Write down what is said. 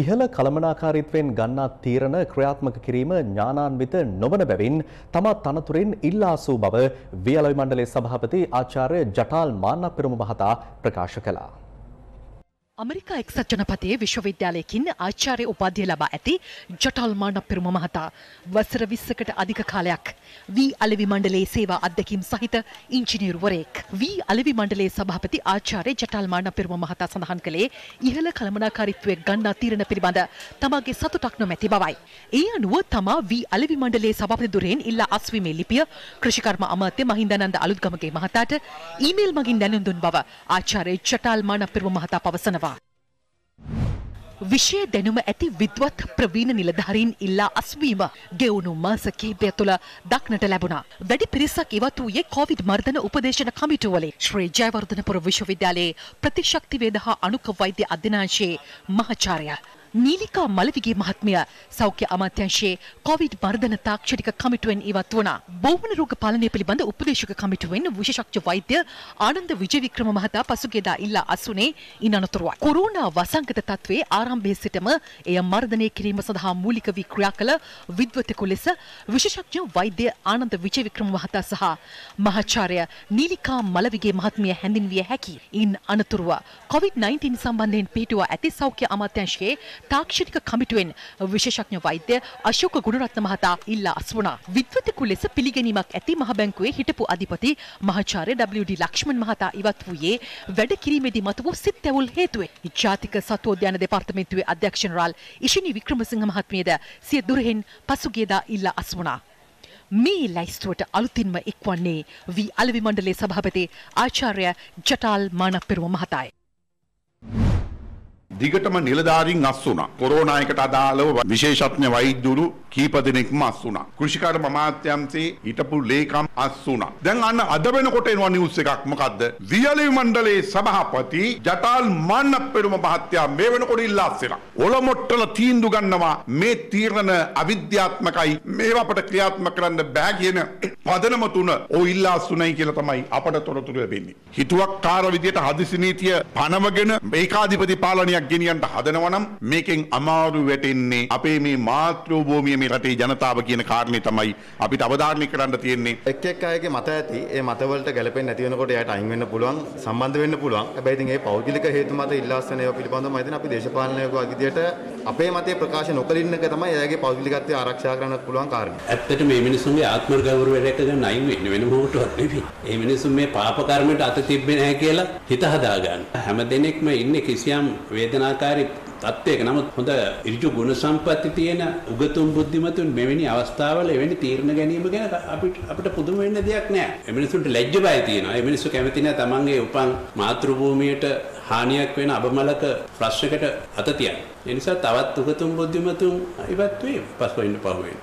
ඉහළ කළමනාකාරීත්වයෙන් ගන්නා තීරණ ක්‍රියාත්මක කිරීම ඥානාන්විත නොවන බැවින් තම තනතුරෙන් ඉල්ලාසූ බව වියලවි මණ්ඩලයේ සභාපති ආචාර්ය ජටාල් මාන්නපිරුම මහතා ප්‍රකාශ කළා. අමරිකා එක්සත් ජනපදයේ විශ්වවිද්‍යාලයකින් ආචාර්ය උපාධිය ලබා ඇති ජටාල් මාන්නපිරුම මහතා වසර 20කට අධික කාලයක් වී අලෙවි මණ්ඩලයේ සේවා අධ්‍යක්ෂකම් සහිත ඉංජිනේරුවරයෙක්. වී අලෙවි මණ්ඩලයේ සභාපති ආචාර්ය ජටාල් මාන්නපිරුම මහතා සඳහන් කළේ ඉහළ කළමනාකාරීත්වයේ ගන්නා තීරණ පිළිබඳ තමාගේ සතුටක් නොමැති බවයි. ඒ අනුව තමා වී අලෙවි මණ්ඩලයේ සභාපති ධුරයෙන් ඉල්ලා අස්වීමේ ලිපිය කෘෂිකර්ම අමාත්‍ය මහින්දානන්ද අලුත්ගමගේ මහතාට ඊමේල් මගින් දැනුම් දුන් බව ආචාර්ය ජටාල් මාන්නපිරුම මහතා පවසනවා. විෂය දැනුම ඇති විද්වත් ප්‍රවීණ නිලධාරීන් ඉල්ලා අස්වීම ගෙවුණු මාස කිහිපය තුළ දක්නට ලැබුණා. වැඩි පිරිසක් ඉවත් වූයේ කොවිඩ් මර්ධන උපදේශන කමිටුවලේ ශ්‍රී ජයවර්ධනපුර විශ්වවිද්‍යාලයේ ප්‍රතිශක්ති වේද හා අණුක වෛද්‍ය අධ්‍යනාංශයේ මහාචාර්ය නීලිකා මලවිගේ මහත්මිය සෞඛ්‍ය අමාත්‍යංශයේ කොවිඩ් මර්ධන තාක්ෂණික කමිටුවෙන් ඉවත් වුණා. බෝවන රෝග පාලනය පිළිබඳ උපදේශක කමිටුවෙන් විශේෂඥ වෛද්‍ය ආනන්ද විජේවික්‍රම මහතා පසුගියදා ඉල්ලා අස්වුනේ ඉන් අනතුරුවයි. කොරෝනා වසංගත තත්වයේ ආරම්භයේ සිටම එය මර්ධනය කිරීම සඳහා මූලික වී ක්‍රියා කළ විද්වතෙකු ලෙස විශේෂඥ වෛද්‍ය ආනන්ද විජේවික්‍රම මහතා සහ මහාචාර්ය නීලිකා මලවිගේ මහත්මිය හැඳින්විය හැකියි. ඉන් අනතුරුව COVID-19 සම්බන්ධයෙන් පිටුව ඇති සෞඛ්‍ය අමාත්‍යංශයේ තාක්ෂණික කමිටුවෙන් විශේෂඥ වෛද්‍ය අශෝක ගුණරත්න මහතා ඉල්ලා අස්වුණා. විද්වතෙකු ලෙස පිළිගැනීමක් ඇති මහ බැංකුවේ හිටපු අධිපති මහාචාර්ය WD ලක්ෂ්මන් මහතා ඉවත් වූයේ වැඩ කිරීමේදී මතුවූ සිත් තැවුල් හේතුවෙන්. ජාතික සත්වෝද්‍යාන දෙපාර්තමේන්තුවේ අධ්‍යක්ෂ ජනරාල් ඉෂිනී වික්‍රමසිංහ මහත්මියද සිය දුරෙන් පසුගියදා ඉල්ලා අස්වුණා. මේ ලැයිස්තුවට අලුතින්ම එක්වන්නේ වී අලෙවි මණ්ඩලයේ සභාපති ආචාර්ය ජටාල් මාන්නපිරුම මහතායි. දිගටම නිලධාරීන් අස් වුණා. කොරෝනා එකට අදාළව විශේෂඥ වෛද්‍යවරු කීප දෙනෙක්ම අස් වුණා. කෘෂිකර්ම අමාත්‍යාංශයේ හිටපු ලේකම් අස් වුණා. දැන් අන්න අද වෙනකොට එනවා නිවුස් එකක්. මොකද්ද? වියලි මණ්ඩලයේ සභාපති ජටාල් මාන්නපිරුම මහත්තයා මේ වෙනකොට ඉල්ලාස් වෙනවා. ඔලොමොට්ටල තීන්දුව ගන්නවා. මේ තීරණ අවිද්‍යාත්මකයි. මේවා අපට ක්‍රියාත්මක කරන්න බෑ කියන පදනම තුන ඔය ඉල්ලාස් තුනයි කියලා තමයි අපට තොරතුරු ලැබෙන්නේ. හිතුවක්කාර විදියට හදිසි නීතිය පනවගෙන ඒකාධිපති පාලනයක් ගෙනියන්ට හදනවනම් මේකෙන් අමාරු වැටෙන්නේ අපේ මේ මාතෘ භූමියේ මේ රටේ ජනතාව කියන කාරණේ තමයි අපිට අවධාරණය කරන්න තියෙන්නේ. එක් අයගේ මත ඇති ඒ මතවලට ගැලපෙන්නේ නැති වෙනකොට එයාට අයින් වෙන්න පුළුවන්, සම්බන්ධ වෙන්න පුළුවන්. හැබැයි ඉතින් ඒ පෞද්ගලික හේතු මත ඉල්ලාසන ඒවා පිළිබඳව මම හිතන්නේ අපි දේශපාලනයක විදියට අපේ මතය ප්‍රකාශ නොකරින්න එක තමයි එයාගේ පෞද්ගලිකත්වය ආරක්ෂා කරන්නත් පුළුවන් කාරණේ. ඇත්තට මේ මිනිසුන්ගේ ආත්ම ගෞරවයට එක ගන්න අයින් වෙන්න වෙන මොකටවත් නෙවෙයි. මේ මිනිසුන් මේ පාප කර්මයට අත තිබෙන්නේ නැහැ කියලා හිත හදාගන්න. හැම දිනෙකම ඉන්නේ කිසියම් වේද නාකාරී තත්ත්වයක. නමුත් හොඳ ඍජු ගුණ සම්පatti තියෙන උගතුන් බුද්ධිමතුන් මෙවැනි අවස්ථාවල එවැනි තීරණ ගැනීම ගැන අපිට පුදුම වෙන්න දෙයක් නෑ. මේ මිනිසුන්ට ලැජ්ජ බය තියෙනවා. මේ මිනිස්සු කැමති නෑ තමන්ගේ උපන් මාතෘ භූමියට හානියක් වෙන අබමලක ප්‍රශ්නයකට අත තියන්න. ඒ නිසා තවත් උගතුන් බුද්ධිමතුන් ඉවත් වෙයි. පස්වෙන්න පහුවෙන්න.